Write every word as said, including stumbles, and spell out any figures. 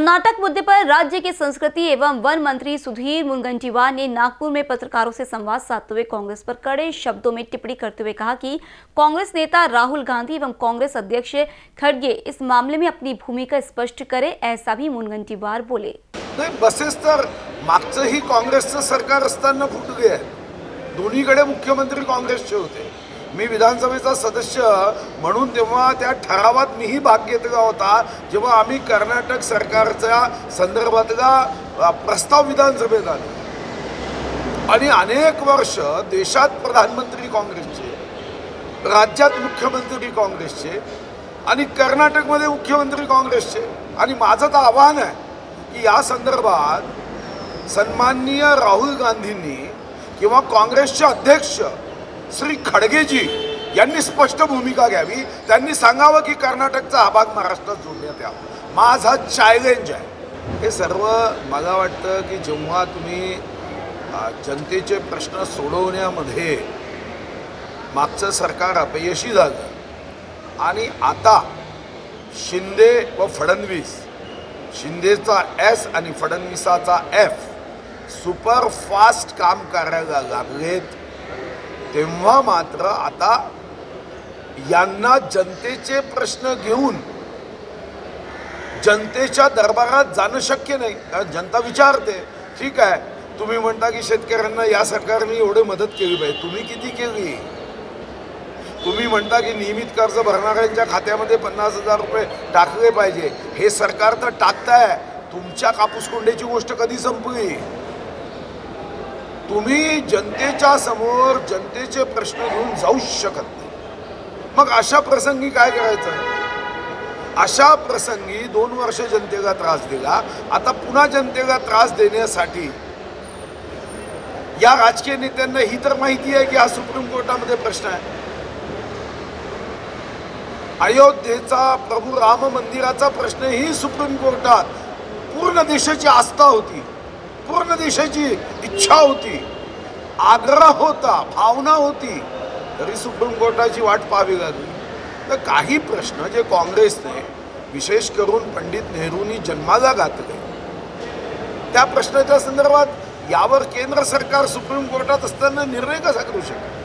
कर्नाटक मुद्दे पर राज्य के संस्कृति एवं वन मंत्री सुधीर मुनगंटीवार ने नागपुर में पत्रकारों से संवाद साधते हुए कांग्रेस पर कड़े शब्दों में टिप्पणी करते हुए कहा कि कांग्रेस नेता राहुल गांधी एवं कांग्रेस अध्यक्ष खड़गे इस मामले में अपनी भूमिका स्पष्ट करें, ऐसा भी मुनगंटीवार बोले। बसेस तर मागचंही काँग्रेसचं सरकार असताना फुटले आहेत। दोन्हीकडे मुख्यमंत्री काँग्रेसचे होते। मी विधानसभेचा सदस्य म्हणून तेव्हा त्या ठरावात मीही भाग घेतला होता, जेव्हा आम्ही कर्नाटक सरकारच्या संदर्भातला प्रस्ताव विधानसभेत आणला। आणि अनेक वर्ष देशात प्रधानमंत्री काँग्रेसचे, राज्यात मुख्यमंत्री काँग्रेसचे आणि कर्नाटक मध्ये मुख्यमंत्री काँग्रेसचे। आणि माझं तर आव्हान आहे कि या संदर्भात सन्माननीय राहुल गांधींनी किंवा काँग्रेसचे अध्यक्ष श्री खडगेजी यांनी स्पष्ट भूमिका घ्यावी। त्यांनी सांगावं की कर्नाटकचा हा भाग महाराष्ट्रात जोडण्यात यावा। माझा चॅलेंज आहे हे सर्व। मला वाटतं की जेव्हा तुम्ही जनतेचे प्रश्न सोडवण्यामध्ये मागचं सरकार अपयशी झालं आणि आता शिंदे व फडणवीस, शिंदेचा एस आणि फडणवीसाचा एफ सुपर फास्ट काम करायला लागलेत, तेव्हा मात्र आता यांना जनतेचे प्रश्न घेऊन जनतेच्या दरबारात जाणं शक्य नाही। कारण जनता विचारते, ठीक आहे तुम्ही म्हणता की शेतकऱ्यांना या सरकारने एवढे मदत केली पाहिजे, तुम्ही किती केली? तुम्ही म्हणता की नियमित कर्ज भरणाऱ्यांच्या खात्यामध्ये पन्नास हजार रुपये टाकले पाहिजे, हे सरकार तर टाकताय। तुमच्या कापूस कोंड्याची गोष्ट कधी संपली? तुम्ही जनतेच्या समोर जनतेचे प्रश्न घेऊन जाऊ शकत नाही। मग अशा प्रसंगी काय करायचं? अशा प्रसंगी दोन वर्ष जनतेला त्रास दिला, आता पुन्हा जनतेला त्रास देण्यासाठी या राजकीय नेत्यांना ही तर माहिती आहे की हा सुप्रीम कोर्टामध्ये प्रश्न आहे। अयोध्येचा प्रभू राम मंदिराचा प्रश्न ही सुप्रीम कोर्टात पूर्ण देशाची आस्था होती, पूर्ण देशाची इच्छा होती, आग्रह होता, भावना होती, तरी सुप्रीम कोर्टाची वाट पाहावी लागली। तर काही प्रश्न जे काँग्रेसने विशेष करून पंडित नेहरूंनी जन्माला घातले त्या प्रश्नाच्या संदर्भात यावर केंद्र सरकार सुप्रीम कोर्टात असताना निर्णय कसा करू शकते?